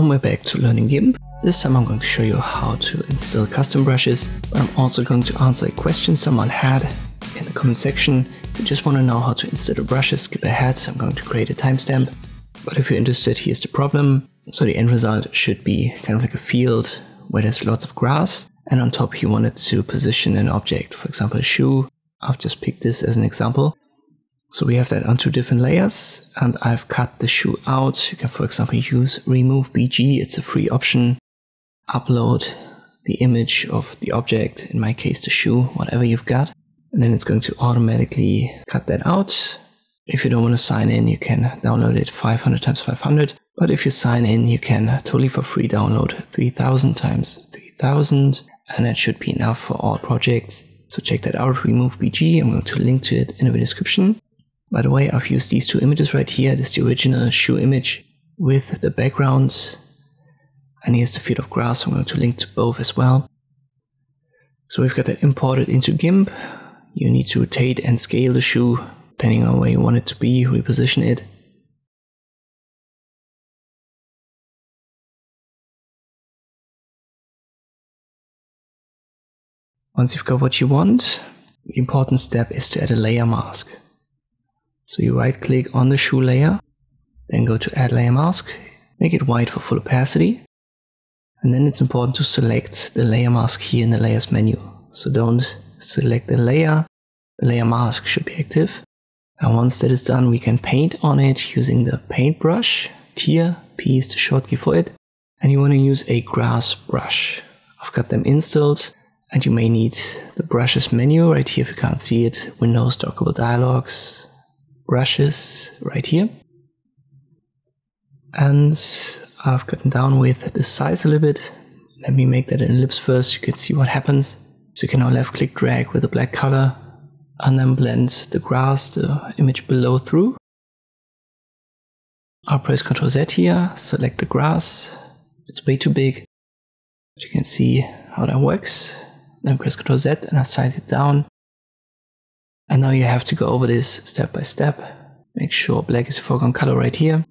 and we're back to learning GIMP. This time I'm going to show you how to install custom brushes, but I'm also going to answer a question someone had in the comment section. If you just want to know how to install the brushes, skip ahead, so I'm going to create a timestamp. But if you're interested, here's the problem. So the end result should be kind of like a field where there's lots of grass, and on top he wanted to position an object, for example a shoe. I've just picked this as an example. So we have that on two different layers, and I've cut the shoe out. You can, for example, use Remove BG, it's a free option. Upload the image of the object, in my case the shoe, whatever you've got, and then it's going to automatically cut that out. If you don't want to sign in, you can download it 500 times 500, but if you sign in, you can totally for free download 3000 times 3000, and that should be enough for all projects. So check that out, Remove BG. I'm going to link to it in the description. By the way, I've used these two images right here. This is the original shoe image with the background, and here's the field of grass. I'm going to link to both as well. So we've got that imported into GIMP. You need to rotate and scale the shoe depending on where you want it to be, reposition it. Once you've got what you want, the important step is to add a layer mask. So you right click on the shoe layer, then go to add layer mask, make it white for full opacity, and then it's important to select the layer mask here in the layers menu. So don't select the layer mask should be active. And once that is done, we can paint on it using the paintbrush. Tier, P is the short key for it. And you want to use a grass brush. I've got them installed, and you may need the brushes menu right here if you can't see it. Windows, dockable dialogs, brushes right here. And I've gotten down with the size a little bit. Let me make that an ellipse first, you can see what happens. So you can now left click drag with a black color, and then blend the grass, the image below, through. I'll press Ctrl Z here, select the grass. It's way too big, but you can see how that works. Then press Ctrl Z and I size it down. And now you have to go over this step by step. Make sure black is the foreground color right here.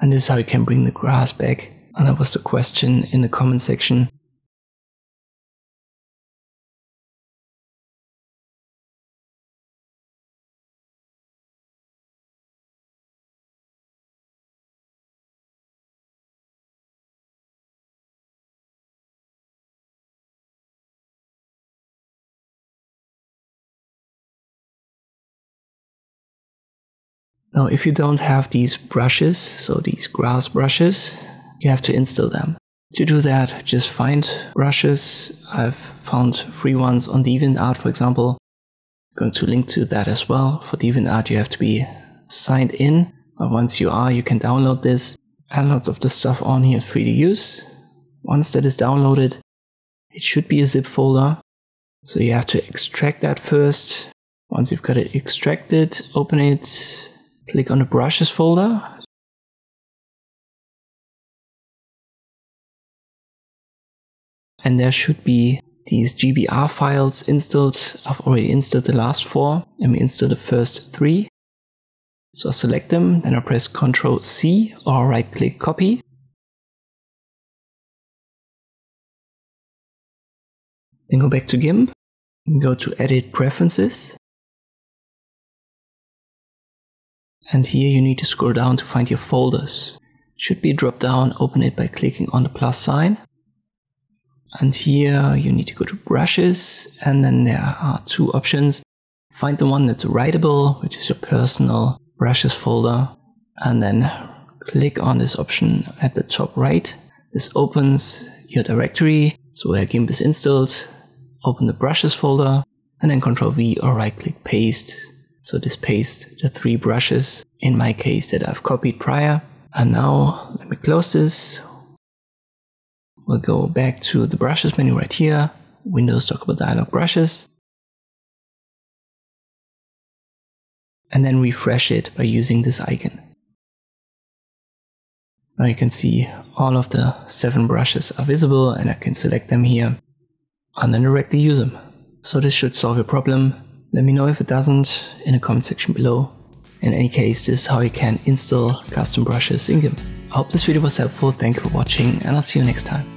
And this is how you can bring the grass back. And that was the question in the comment section. Now, if you don't have these brushes, so these grass brushes, you have to install them. To do that, just find brushes. I've found free ones on DeviantArt, for example. I'm going to link to that as well. For DeviantArt, you have to be signed in. But once you are, you can download this. And lots of the stuff on here is free to use. Once that is downloaded, it should be a zip folder. So you have to extract that first. Once you've got it extracted, open it. Click on the brushes folder. And there should be these GBR files installed. I've already installed the last four. Let me install the first three. So I select them, then I press Ctrl C or right click copy. Then go back to GIMP and go to Edit Preferences. And here you need to scroll down to find your folders. Should be a drop down, open it by clicking on the plus sign. And here you need to go to brushes, and then there are two options. Find the one that's writable, which is your personal brushes folder, and then click on this option at the top right. This opens your directory, so where GIMP is installed, open the brushes folder, and then Ctrl V or right click paste. So just paste the three brushes, in my case, that I've copied prior. And now, let me close this. We'll go back to the brushes menu right here. Windows dockable dialog brushes. And then refresh it by using this icon. Now you can see all of the 7 brushes are visible, and I can select them here and then directly use them. So this should solve your problem. Let me know if it doesn't in the comment section below. In any case, this is how you can install custom brushes in GIMP. I hope this video was helpful. Thank you for watching, and I'll see you next time.